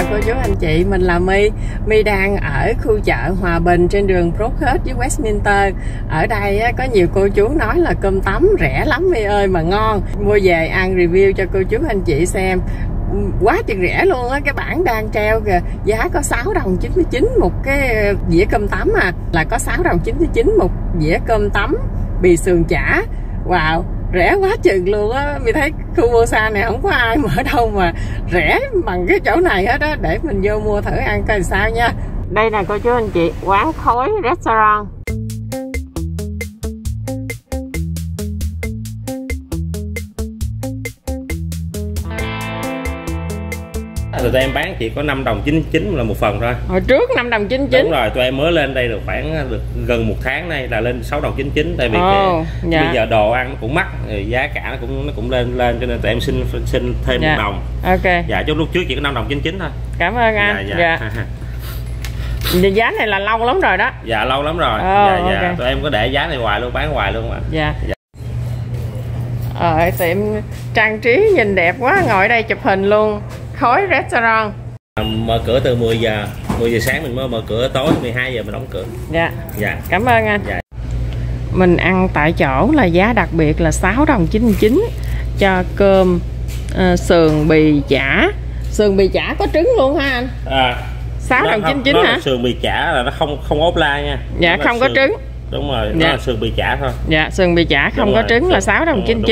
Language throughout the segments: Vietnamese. chào cô chú anh chị, mình là My. My đang ở khu chợ Hòa Bình trên đường Brookhead với Westminster. Ở đây có nhiều cô chú nói là cơm tấm rẻ lắm My ơi mà ngon. Mua về ăn review cho cô chú anh chị xem. Quá chừng rẻ luôn á, cái bảng đang treo kìa. Giá có 6,99 đồng một cái dĩa cơm tấm à. Là có 6,99 đồng một dĩa cơm tấm bì sườn chả. Wow, rẻ quá chừng luôn á. Mình thấy khu mua xa này không có ai mở đâu mà rẻ bằng cái chỗ này hết á. Để mình vô mua thử ăn coi sao nha. Đây nè cô chú anh chị, quán Khối Restaurant. Tụi em bán chỉ có 5,99 đồng là một phần thôi. Hồi trước 5,99 đồng. Đúng rồi, tụi em mới lên đây được khoảng gần một tháng nay là lên 6,99 đồng. Tại vì bây giờ đồ ăn cũng mắc, giá cả nó cũng lên cho nên tụi em xin thêm 1 đồng. Ok. Dạ, trong lúc trước chỉ có 5,99 đồng thôi. Cảm ơn anh. Dạ. Giá này là lâu lắm rồi đó. Dạ, lâu lắm rồi. Dạ. Tụi em có để giá này hoài luôn, bán hoài luôn mà. Dạ. Ở tiệm trang trí nhìn đẹp quá, ngồi ở đây chụp hình luôn. Khối Restaurant mở cửa từ 10 giờ sáng mình mới mở cửa, tối 12 giờ mình đóng cửa. Dạ. Cảm ơn anh. Dạ. Mình ăn tại chỗ là giá đặc biệt là 6,99 đồng cho cơm sườn bì chả. Sườn bì chả có trứng luôn ha anh? 6,99 đồng hả? Sườn bì chả là nó không ốp la nha. Dạ, nó không có trứng. Đúng rồi, nó là sườn bì chả thôi. Dạ, sườn bì chả không có trứng là 6,99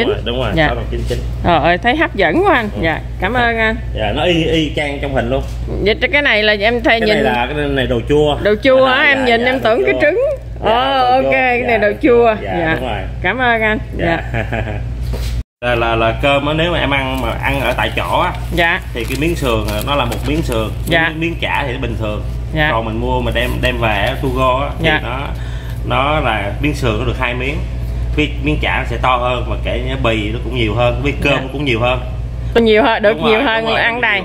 đồng. Đúng rồi, dạ. 6,99 đồng. Rồi, thấy hấp dẫn quá anh. Dạ, cảm ơn anh. Dạ, nó y chang trong hình luôn. Vậy cái này là em thấy nhìn. Cái này đồ chua. Đồ chua hả? Em nhìn em tưởng cái trứng. Ok, cái này đồ chua. Dạ, đúng rồi. Cảm ơn anh. Dạ. Là cơm á, nếu mà em ăn ở tại chỗ á, dạ, thì cái miếng sườn nó là một miếng sườn, miếng chả thì bình thường. Còn mình mua mình đem về ở Tugo á thì nó là miếng sườn nó được 2 miếng, miếng chả sẽ to hơn và kể nhá, bì nó cũng nhiều hơn, với cơm cũng nhiều hơn. Nhiều hơn, ăn đầy.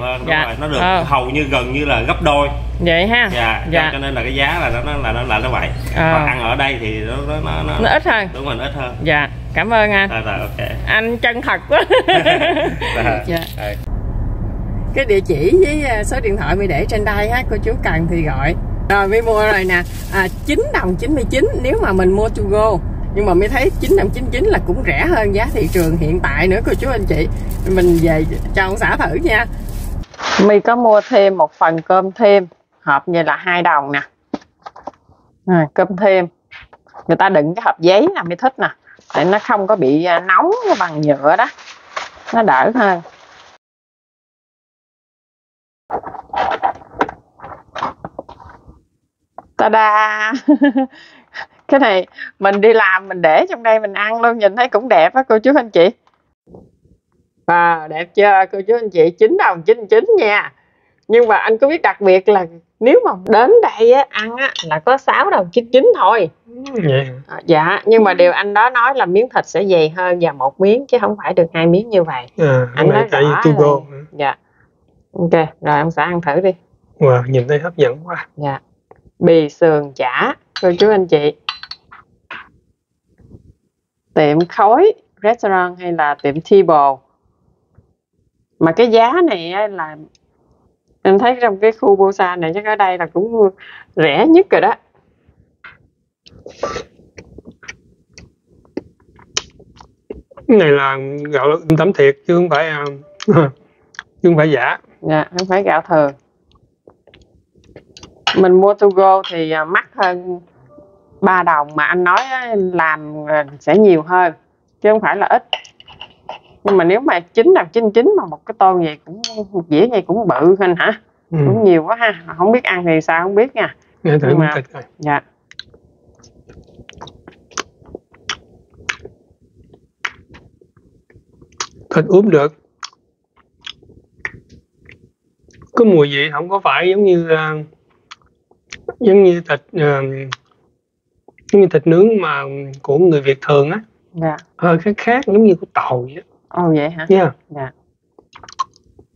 Nó được hầu như gần như là gấp đôi. Vậy ha. Dạ. Cho nên là cái giá là nó vậy. Còn ăn ở đây thì nó ít hơn. Đúng rồi, nó ít hơn. Dạ, cảm ơn anh. Ok. Anh chân thật quá. Cái địa chỉ với số điện thoại mình để trên đây ha, cô chú cần thì gọi. Rồi mới mua rồi nè, 9,99 đồng nếu mà mình mua to go. Nhưng mà mới thấy 9,99 đồng là cũng rẻ hơn giá thị trường hiện tại nữa cô chú anh chị. Mình về cho ông xã thử nha. Mình có mua thêm một phần cơm thêm, hộp như là 2 đồng nè. Rồi, cơm thêm người ta đựng cái hộp giấy là mới thích nè, để nó không có bị nóng bằng nhựa đó, nó đỡ hơn. Ta-da. Cái này mình đi làm mình để trong đây mình ăn luôn, nhìn thấy cũng đẹp á cô chú anh chị. Đẹp chưa cô chú anh chị, 9,99 đồng nha. Nhưng mà anh có biết đặc biệt là nếu mà đến đây á, ăn á, là có 6,99 đồng thôi. Dạ, nhưng mà điều anh đó nói là miếng thịt sẽ dày hơn và 1 miếng chứ không phải được 2 miếng như vậy. Anh nói rõ. Dạ. Ok, rồi ông xã ăn thử đi. Wow, nhìn thấy hấp dẫn quá. Dạ. Bì sườn chả cô chú anh chị. Tiệm Khối Restaurant hay là tiệm Thibault. Mà cái giá này là em thấy trong cái khu Busan này chắc ở đây là cũng rẻ nhất rồi đó. Cái này là gạo tấm thiệt chứ không phải giả. Dạ, không phải gạo thường. Mình mua to go thì mắc hơn 3 đồng mà anh nói làm sẽ nhiều hơn chứ không phải là ít. Nhưng mà nếu mà 9,99 đồng mà một cái tô vậy cũng, một dĩa vậy cũng bự hơn hả? Cũng nhiều quá ha, không biết ăn thì sao không biết nha. Nhưng mà, dạ. Thịt ướp được. Có mùi vị không có phải giống như giống như thịt nướng mà của người Việt thường á. Dạ. Hơi khác giống như của tàu vậy. Ồ vậy hả? Nha. Dạ.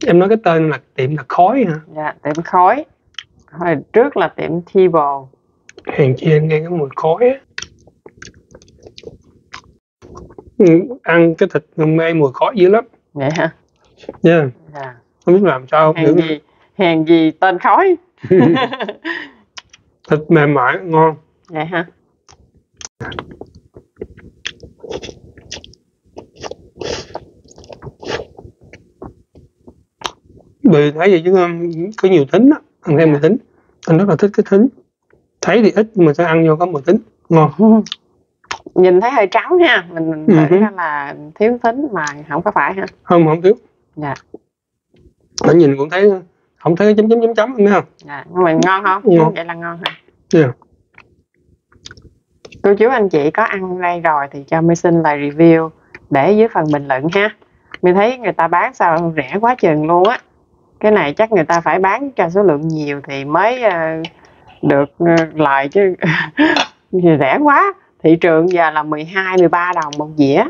Em nói cái tên là tiệm là Khói hả? Dạ, tiệm Khói. Hồi trước là tiệm Thi Bồ. Hèn chi em nghe cái mùi khói á. Ăn cái thịt mê mùi khói dữ lắm. Vậy hả? Dạ. Không biết làm sao không. hàng gì tên khói. Thịt mềm mại ngon. Vậy hả? Vì thấy vậy chứ có nhiều thính á, ăn thêm mùi thính. Anh rất là thích cái thính. Thấy thì ít nhưng mà sẽ ăn vô có mùi thính. Ngon. Nhìn thấy hơi trắng ha. Mình tưởng là thiếu thính mà không có phải ha. Không, không thiếu. Dạ. Anh nhìn cũng thấy không thấy chấm chấm chấm chấm nữa không? Dạ, mà ngon không? Ngon. Vậy là ngon hả? Dạ. Cô chú anh chị có ăn đây rồi thì cho My xin lời review để dưới phần bình luận ha. Mình thấy người ta bán sao rẻ quá chừng luôn á. Cái này chắc người ta phải bán cho số lượng nhiều thì mới được lợi chứ. Rẻ quá. Thị trường giờ là 12, 13 đồng một dĩa.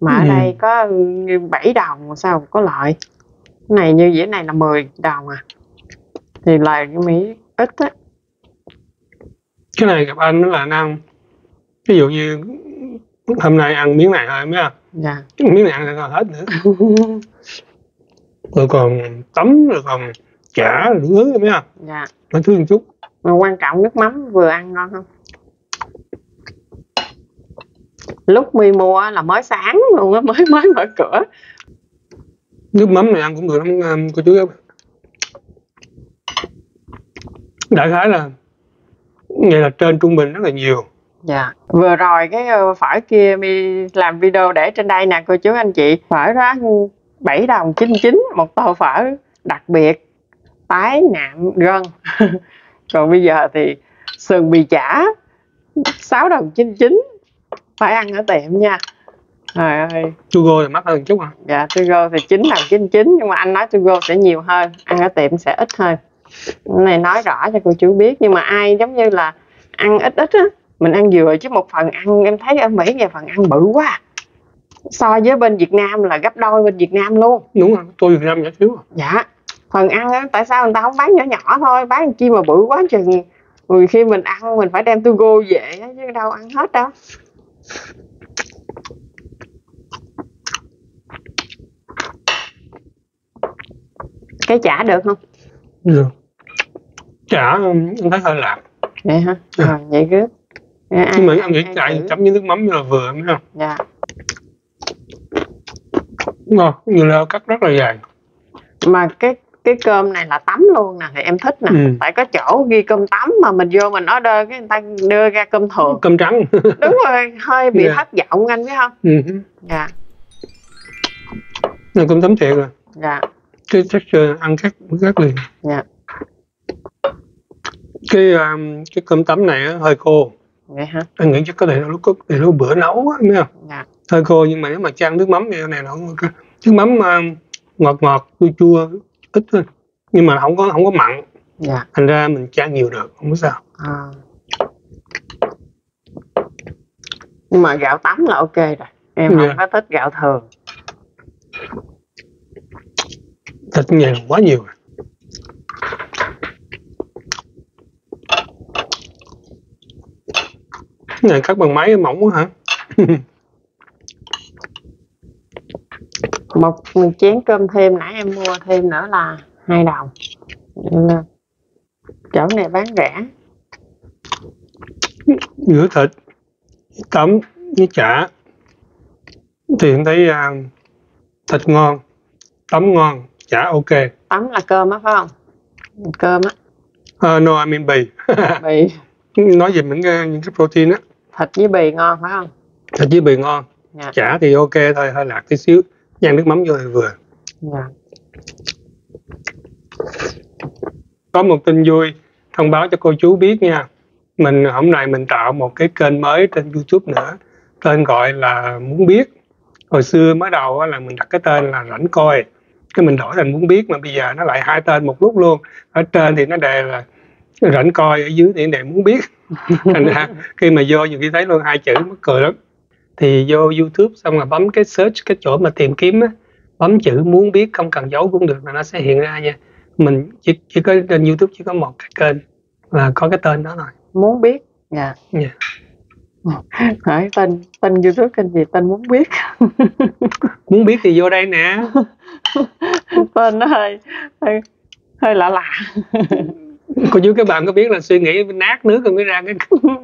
Mà ở đây có 7 đồng sao có lợi. Cái này như dĩa này là 10 đồng à. Thì lời cái Mỹ ít á. Cái này gặp anh nó là năm. Ví dụ như hôm nay ăn miếng này thôi mới à. Dạ. Miếng này ăn là hết nữa. Rồi còn tấm, rồi còn chả, đủ thứ rồi mới à. Dạ. Nó thứ một chút. Mà quan trọng nước mắm vừa ăn ngon không? Lúc My mua là mới sáng luôn á, mới mở cửa. Nước mắm này ăn cũng được lắm cô chú em. Đại khái là ngày là trên trung bình rất là nhiều. Dạ. Vừa rồi cái phở kia My làm video để trên đây nè cô chú anh chị. Phở đó 7 đồng 99 một tô phở đặc biệt tái nạm gân. Còn bây giờ thì sườn bì chả 6 đồng 99. Phải ăn ở tiệm nha. Trời ơi. Tugo thì mắc hơn chút hả? Dạ, Tugo thì 9 đồng 99. Nhưng mà anh nói Tugo sẽ nhiều hơn. Ăn ở tiệm sẽ ít hơn. Cái này nói rõ cho cô chú biết. Nhưng mà ai giống như là ăn ít ít á, mình ăn vừa chứ một phần ăn. Em thấy ở Mỹ về phần ăn bự quá. So với bên Việt Nam là gấp đôi bên Việt Nam luôn. Đúng rồi, tôi Việt Nam nhỏ xíu à. Dạ. Phần ăn á, tại sao người ta không bán nhỏ nhỏ thôi. Bán chi mà bự quá chừng. Rồi khi mình ăn mình phải đem Tugo về á, chứ đâu ăn hết đâu. Cái chả được không? Được. Chả em thấy hơi lạc. Vậy hả? Dạ. À, vậy cứ nhưng mà ăn nghĩ chạy chấm với nước mắm như là vừa mới không? Dạ. Ngon, như là cắt rất là dài. Mà cái cơm này là tắm luôn nè thì em thích nè. Tại có chỗ ghi cơm tắm mà mình vô mình order cái người ta đưa ra cơm thường, cơm trắng. Đúng rồi, hơi bị thất vọng anh biết không? Dạ. Này cơm tắm thiệt rồi. Dạ. Cái texture ăn khác liền. Dạ. Cái cơm tắm này hơi khô. Vậy hả? Anh nghĩ chắc có thể là lúc bữa nấu á, không? Dạ. Hơi khô nhưng mà nếu mà chan nước mắm thì này nó nước mắm ngọt chua ít thôi nhưng mà không có mặn. Dạ. Thành ra mình chan nhiều được không có sao. À. Nhưng mà gạo tắm là ok rồi. Em không có thích gạo thường. Thịt nhiều quá nhiều rồi. Cái này cắt bằng máy mỏng quá hả? Một chén cơm thêm nãy em mua thêm nữa là 2 đồng. Chỗ này bán rẻ. Giữa thịt, tấm với chả thì em thấy thịt ngon, tấm ngon, chả ok. Tấm là cơm á phải không? Cơm á. No, I mean bì. Bì. Nói về những cái protein á. Thịt với bì ngon phải không? Thịt với bì ngon. Dạ. Chả thì ok thôi, hơi lạc tí xíu. Nhan nước mắm vô thì vừa. Dạ. Có một tin vui thông báo cho cô chú biết nha. Mình hôm nay mình tạo một cái kênh mới trên YouTube nữa. Tên gọi là Muốn Biết. Hồi xưa mới đầu là mình đặt cái tên là Rảnh Coi. Cái mình đổi thành Muốn Biết mà bây giờ nó lại hai tên một lúc luôn. Ở trên thì nó đề là Rảnh Coi, ở dưới thì đề Muốn Biết. Thành ra khi mà vô nhiều khi thấy luôn hai chữ mắc cười lắm. Thì vô YouTube xong là bấm cái search, cái chỗ mà tìm kiếm á, bấm chữ Muốn Biết không cần dấu cũng được là nó sẽ hiện ra nha. Mình chỉ có trên YouTube chỉ có một cái kênh là có cái tên đó thôi. Muốn Biết. Dạ. Dạ. Hỏi tên YouTube kênh gì? Tên Muốn Biết. Muốn Biết thì vô đây nè. Tên nó hơi hơi lạ lạ. Cô chú, các bạn có biết là suy nghĩ nát nước rồi mới ra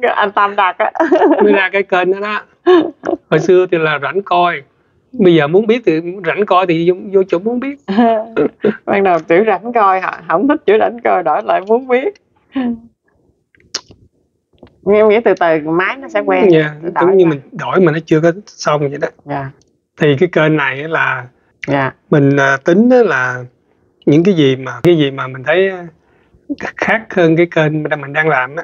cái anh Tam Đạt á, mới ra cái kênh đó đó. Hồi xưa thì là Rảnh Coi, bây giờ Muốn Biết thì Rảnh Coi thì vô chỗ Muốn Biết. Ban đầu chữ Rảnh Coi, không thích chữ Rảnh Coi, đổi lại Muốn Biết. Nghe nghĩa từ từ máy nó sẽ quen. Yeah, đúng như mình đổi mà nó chưa có xong vậy đó. Yeah. Thì cái kênh này là mình tính là những cái gì mà mình thấy khác hơn cái kênh mình đang làm đó,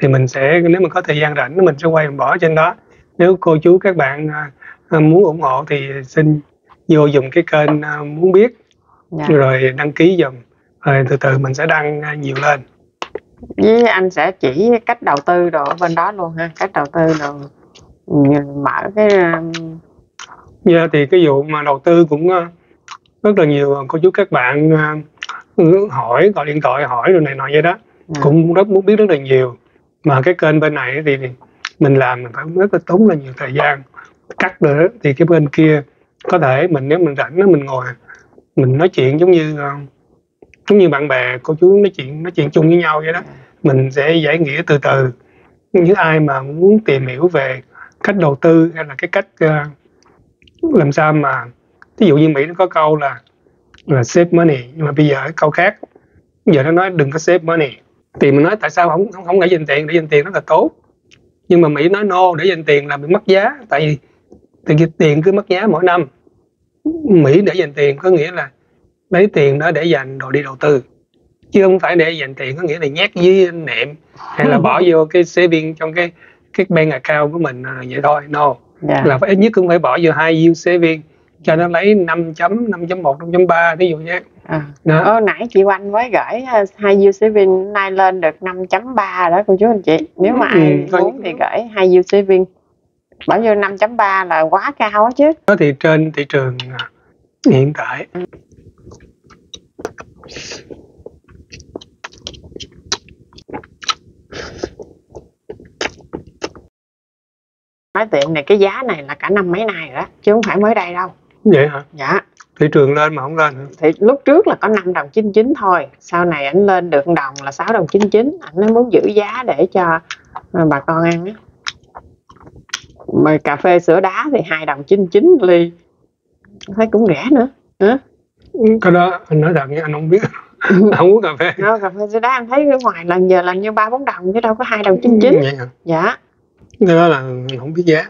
thì mình sẽ, nếu mình có thời gian rảnh mình sẽ quay mình bỏ trên đó. Nếu cô chú các bạn muốn ủng hộ thì xin vô dùng cái kênh Muốn Biết rồi đăng ký dùm, rồi từ từ mình sẽ đăng nhiều lên. Với anh sẽ chỉ cách đầu tư đồ ở bên đó luôn ha, cách đầu tư đồ mở cái. Dạ thì cái vụ mà đầu tư cũng rất là nhiều cô chú các bạn hỏi, gọi điện thoại hỏi rồi này nọ vậy đó, cũng rất muốn biết rất là nhiều. Mà cái kênh bên này thì mình làm mình phải rất là tốn là nhiều thời gian cắt nữa, thì cái bên kia có thể mình, nếu mình rảnh mình ngồi mình nói chuyện giống như bạn bè cô chú nói chuyện chung với nhau vậy đó, mình sẽ giải nghĩa từ từ. Những ai mà muốn tìm hiểu về cách đầu tư hay là cái cách làm sao mà, ví dụ như Mỹ nó có câu là save money, nhưng mà bây giờ cái câu khác, giờ nó nói đừng có save money, thì mình nói tại sao không để dành tiền, để dành tiền rất là tốt, nhưng mà Mỹ nói no, để dành tiền là bị mất giá, tại vì tiền cứ mất giá mỗi năm. Mỹ để dành tiền có nghĩa là lấy tiền đó để dành đồ đi đầu tư, chứ không phải để dành tiền có nghĩa là nhét với nệm hay là bỏ vô cái saving trong cái bank account của mình vậy thôi. No, là phải ít nhất cũng phải bỏ vô high yield saving cho nó lấy 5.1, 5.3 ví dụ nhé. Nãy chị Oanh mới gửi high yield saving, nay lên được 5.3 đó cô chú anh chị. Nếu mà ai muốn thì gửi high yield saving, bỏ vô 5.3 là quá cao á chứ. Đó thì trên thị trường hiện tại. Nói tiện này, cái giá này là cả năm mấy nay rồi đó, chứ không phải mới đây đâu. Vậy hả? Dạ. Thị trường lên mà không lên hả? Thì lúc trước là có 5.99 đồng thôi, sau này ảnh lên được đồng là 6.99 đồng, ảnh nó muốn giữ giá để cho bà con ăn á. Mà cà phê sữa đá thì 2.99 đồng ly, thấy cũng rẻ nữa. Cái đó anh nói thật nha, anh không biết, không uống cà phê. Cà phê sữa đá anh thấy ở ngoài lần giờ làm như 3-4 đồng chứ đâu có 2.99 đồng. Vậy hả? Dạ. Cái đó là không biết giá.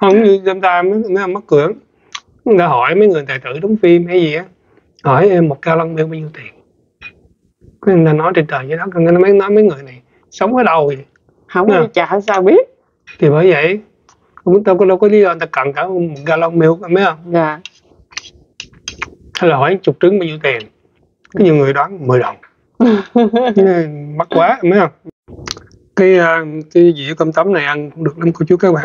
Không như chúng ta mới mắc cửa, người ta hỏi mấy người tài tử đóng phim hay gì á, hỏi em một cao lăng bao nhiêu tiền, cái người ta nói trên trời vậy đó. Người ta nói mấy người này sống ở đâu vậy, không đi chợ sao biết. Thì bởi vậy cũng đâu có lý do người ta cần cả một cao lăng miêu, mấy không? Dạ. Hay là hỏi chục trứng bao nhiêu tiền, có nhiều người đoán 10 đồng. Mắc quá mấy không? Cái dĩa cơm tấm này ăn cũng được lắm cô chú các bạn.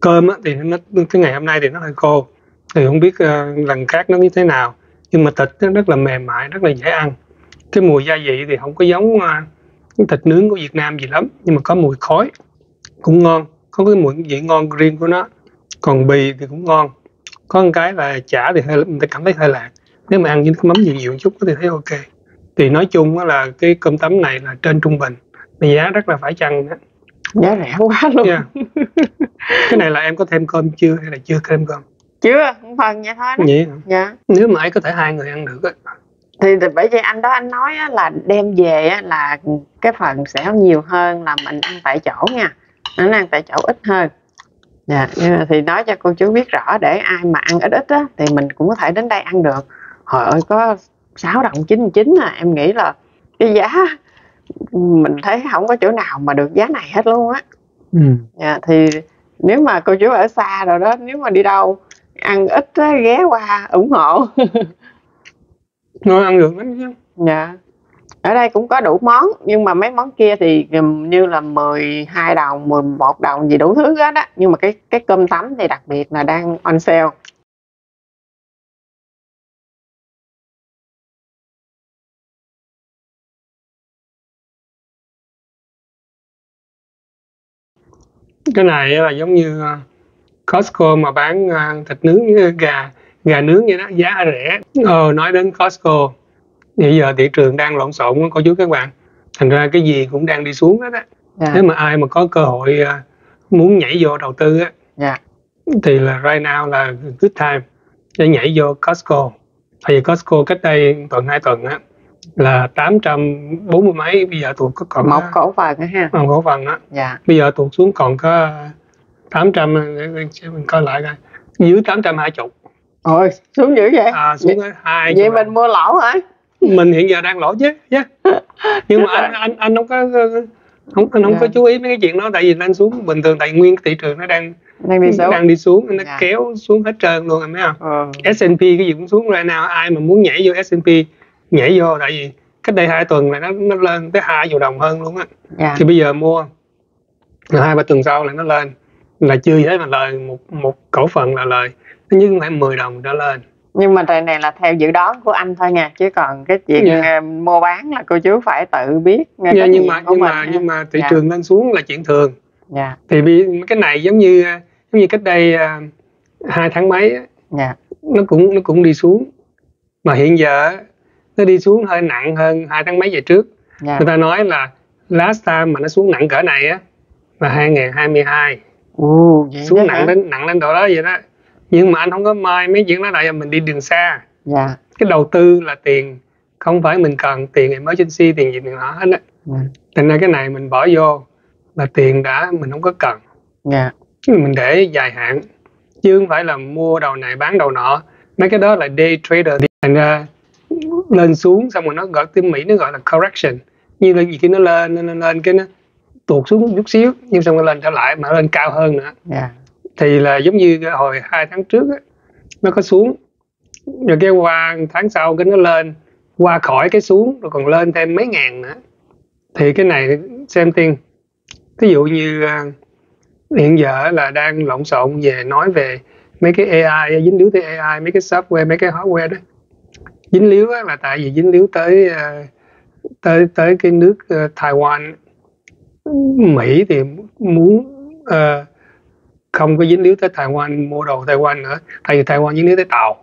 Cơm á, thì nó, cái ngày hôm nay thì nó hơi khô, thì không biết lần khác nó như thế nào, nhưng mà thịt nó rất là mềm mại, rất là dễ ăn. Cái mùi gia vị thì không có giống thịt nướng của Việt Nam gì lắm, nhưng mà có mùi khói cũng ngon, có cái mùi vị ngon riêng của nó. Còn bì thì cũng ngon, có một cái là chả thì hơi, mình cảm thấy hơi lạc, nếu mà ăn với cái mắm nhiều nhiều một chút thì thấy ok. Thì nói chung là cái cơm tấm này là trên trung bình, giá rất là phải chăng đó. Giá rẻ quá luôn. Cái này là em có thêm cơm chưa hay là chưa thêm cơm? Chưa, một phần vậy thôi đó. Vậy hả? Dạ. Nếu mà ấy có thể hai người ăn được ấy. Thì bởi vậy anh đó anh nói là đem về là cái phần sẽ nhiều hơn là mình ăn tại chỗ nha, anh ăn tại chỗ ít hơn. Dạ. Nhưng mà thì nói cho cô chú biết rõ, để ai mà ăn ít ít á thì mình cũng có thể đến đây ăn được. Hồi ơi có 6.99 đồng à, em nghĩ là cái giá mình thấy không có chỗ nào mà được giá này hết luôn á. Thì nếu mà cô chú ở xa rồi đó, nếu mà đi đâu ăn ít á, ghé qua ủng hộ. Nó ăn được lắm chứ. Dạ. Ở đây cũng có đủ món, nhưng mà mấy món kia thì như là 12 đồng, 11 đồng gì đủ thứ hết á. Nhưng mà cái cơm tấm thì đặc biệt là đang on sale. Cái này là giống như Costco mà bán thịt nướng gà gà nướng như đó giá rẻ. Nói đến Costco, bây giờ thị trường đang lộn xộn đó, cô chú các bạn. Thành ra cái gì cũng đang đi xuống hết á. Yeah. Nếu mà ai mà có cơ hội muốn nhảy vô đầu tư á, yeah, thì là right now là good time để nhảy vô Costco. Tại vì Costco cách đây tuần 2 tuần á là 840 mấy, bây giờ tụt có còn một cổ phần á ha, một cổ phần á, yeah, bây giờ tụt xuống còn có 800, mình coi lại coi, dưới 820. Ôi xuống dữ vậy à, xuống vậy, 2 vậy mình mua lỗ hả? Mình hiện giờ đang lỗ chứ, yeah. Nhưng mà anh không có chú ý mấy cái chuyện đó, tại vì anh xuống bình thường, tại nguyên thị trường nó đang đi xuống, nó yeah, kéo xuống hết trơn luôn, em thấy không? S&P cái gì cũng xuống right now, ai mà muốn nhảy vô S&P nhảy vô, tại vì cách đây 2 tuần là nó lên tới 2 triệu đồng hơn luôn á, yeah, thì bây giờ mua 2-3 tuần sau là nó lên, là chưa gì hết mà lời một cổ phần là lời, nhưng không phải 10 đồng trở lên. Nhưng mà trời này là theo dự đoán của anh thôi nha, chứ còn cái chuyện yeah, mua bán là cô chú phải tự biết. Yeah, nhưng mà thị yeah, trường lên xuống là chuyện thường. Yeah. Thì cái này giống như cách đây 2 tháng mấy á, yeah, nó cũng đi xuống, mà hiện giờ nó đi xuống hơi nặng hơn 2 tháng mấy về trước. Yeah. Người ta nói là last time mà nó xuống nặng cỡ này á là 2022. Xuống nặng lên độ đó vậy đó. Nhưng mà anh không có mai mấy chuyện đó, lại mình đi đường xa. Yeah. Cái đầu tư là tiền, không phải mình cần tiền emergency, tiền gì tiền nọ hết á. Yeah. Thành ra cái này mình bỏ vô là tiền đã mình không có cần. Yeah. Mình để dài hạn, chứ không phải là mua đầu này bán đầu nọ. Mấy cái đó là day trader. Thành ra lên xuống xong rồi nó gọi tiếng Mỹ nó gọi là correction. Như là gì khi nó lên cái nó tuột xuống chút xíu, nhưng xong nó lên trở lại mà lên cao hơn nữa. Yeah. Thì là giống như hồi 2 tháng trước ấy, nó có xuống, rồi cái qua tháng sau cái nó lên, qua khỏi cái xuống rồi còn lên thêm mấy ngàn nữa. Thì cái này xem tiền. Ví dụ như hiện giờ là đang lộn xộn nói về mấy cái AI, dính líu tới AI, mấy cái software, mấy cái hardware đó. Dính líu là tại vì dính líu tới cái nước Taiwan. Mỹ thì muốn không có dính líu tới Taiwan, mua đồ Taiwan nữa, tại vì Taiwan dính líu tới tàu,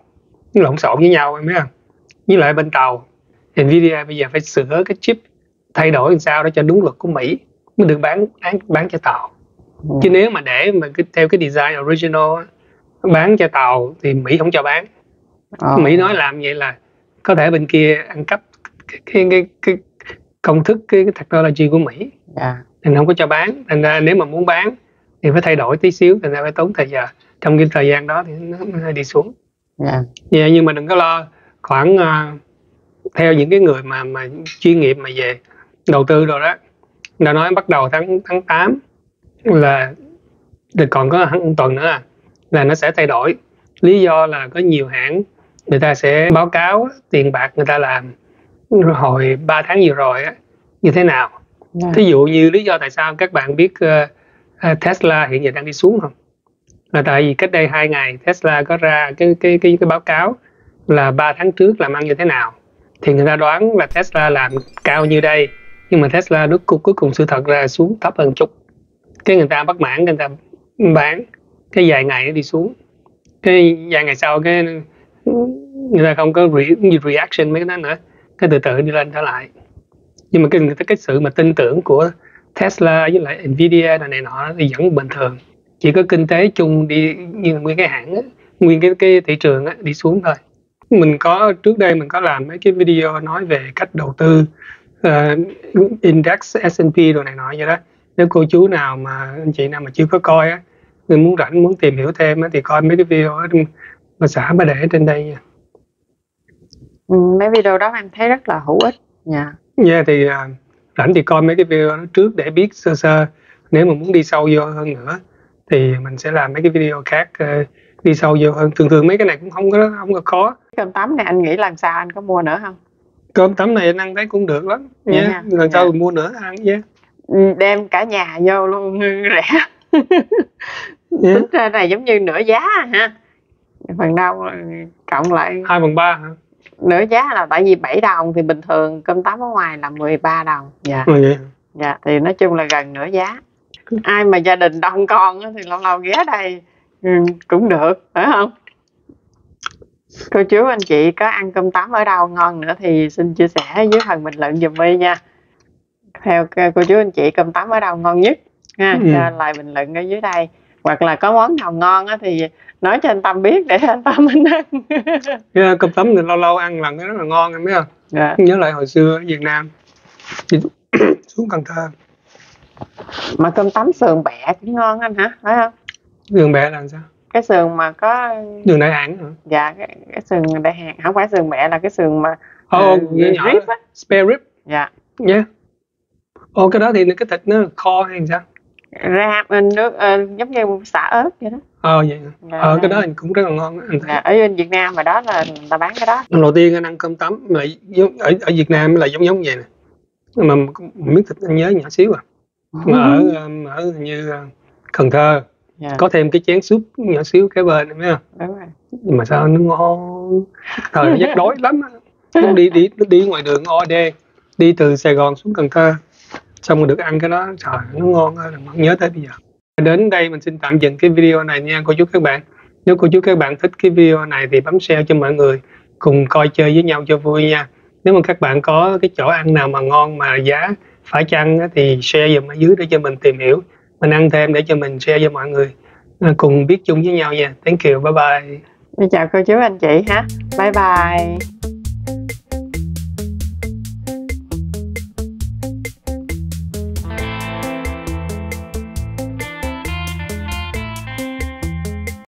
nó lộn xộn với nhau, em biết không? Với lại bên tàu Nvidia bây giờ phải sửa cái chip, thay đổi làm sao để cho đúng luật của Mỹ mới được bán cho tàu. Chứ nếu mà để mà theo cái design original bán cho tàu thì Mỹ không cho bán. Mỹ nói làm vậy là có thể bên kia ăn cắp cái công thức, cái technology của Mỹ, nên không có cho bán. Thành ra nếu mà muốn bán thì phải thay đổi tí xíu, thành ra phải tốn thời gian. Trong cái thời gian đó thì nó hơi đi xuống. Yeah, nhưng mà đừng có lo. Khoảng theo những cái người mà chuyên nghiệp mà về đầu tư rồi đó, đã nói bắt đầu tháng 8 là còn có một tuần nữa là nó sẽ thay đổi. Lý do là có nhiều hãng người ta sẽ báo cáo tiền bạc người ta làm hồi 3 tháng vừa rồi á, như thế nào. Yeah. Thí dụ như lý do tại sao các bạn biết Tesla hiện giờ đang đi xuống không? Là tại vì cách đây 2 ngày Tesla có ra cái báo cáo là 3 tháng trước làm ăn như thế nào. Thì người ta đoán là Tesla làm cao như đây, nhưng mà Tesla nó cuối cùng sự thật ra xuống thấp hơn chút. Cái người ta bất mãn, người ta bán, cái vài ngày nó đi xuống. Cái vài ngày sau cái người ta không có reaction mấy cái đó nữa, cái từ từ đi lên trở lại. Nhưng mà cái sự mà tin tưởng của Tesla với lại Nvidia này nọ thì vẫn bình thường, chỉ có kinh tế chung đi như nguyên cái hãng, nguyên cái thị trường đó, đi xuống thôi. Mình có trước đây mình có làm mấy cái video nói về cách đầu tư index S&P đồ này nọ vậy đó. Nếu cô chú nào mà anh chị nào mà chưa có coi á, người muốn rảnh muốn tìm hiểu thêm á, thì coi mấy cái video đó mà xã mà để trên đây nha. Mấy video đó em thấy rất là hữu ích nha. Yeah, thì rảnh thì coi mấy cái video trước để biết sơ sơ. Nếu mà muốn đi sâu vô hơn nữa thì mình sẽ làm mấy cái video khác đi sâu vô hơn. Thường mấy cái này cũng không có khó. Cơm tấm này anh nghĩ làm sao, anh có mua nữa không? Cơm tấm này anh ăn thấy cũng được lắm, yeah. Lần sau mình mua nữa ăn, yeah. Đem cả nhà vô luôn rẻ. Tính ra này giống như nửa giá ha. Phần đâu cộng lại 2/3 hả? Nửa giá là tại vì 7 đồng thì bình thường cơm tấm ở ngoài là 13 đồng. Dạ. Dạ, thì nói chung là gần nửa giá. Ai mà gia đình đông con thì lâu lâu ghé đây cũng được, phải không? Cô chú anh chị có ăn cơm tấm ở đâu ngon nữa thì xin chia sẻ dưới phần bình luận dùm My nha. Theo cô chú anh chị cơm tấm ở đâu ngon nhất ha, cho lại bình luận ở dưới đây. Hoặc là có món nào ngon á thì nói cho anh Tâm biết để anh Tâm anh ăn. Yeah, cơm tấm thì lâu lâu ăn lần rất là ngon, em biết không? Yeah. Nhớ lại hồi xưa ở Việt Nam xuống Cần Thơ mà cơm tấm sườn bẹ cũng ngon anh hả, phải không? Sườn bẹ là sao? Cái sườn mà có sườn đại hãng hả? Dạ, cái sườn đại hãng, không phải sườn bẹ, là cái sườn mà rib á, spare rib. Dạ. Nhá. Yeah. Ồ, cái đó thì cái thịt nó kho hay sao? Ra nước giống như xả ớt vậy đó. Vậy dạ. Cái đó cũng rất là ngon. Dạ, ở bên Việt Nam mà đó là người ta bán cái đó. Lần đầu tiên anh ăn cơm tấm lại ở Việt Nam là giống vậy nè. Mà miếng thịt anh nhớ nhỏ xíu à. Mà ở như Cần Thơ có thêm cái chén súp nhỏ xíu cái bên em thấy không? Đúng rồi. Nhưng mà sao nó ngon. Thời giấc đói lắm. Nó đi ngoài đường OD, đi từ Sài Gòn xuống Cần Thơ, xong rồi được ăn cái đó, trời nó ngon ơi, không nhớ tới bây giờ. Đến đây mình xin tạm dừng cái video này nha cô chú các bạn. Nếu cô chú các bạn thích cái video này thì bấm share cho mọi người cùng coi chơi với nhau cho vui nha. Nếu mà các bạn có cái chỗ ăn nào mà ngon mà giá phải chăng thì share dùm ở dưới để cho mình tìm hiểu, mình ăn thêm để cho mình share cho mọi người cùng biết chung với nhau nha. Thank you, bye bye. Chào cô chú anh chị ha, bye bye.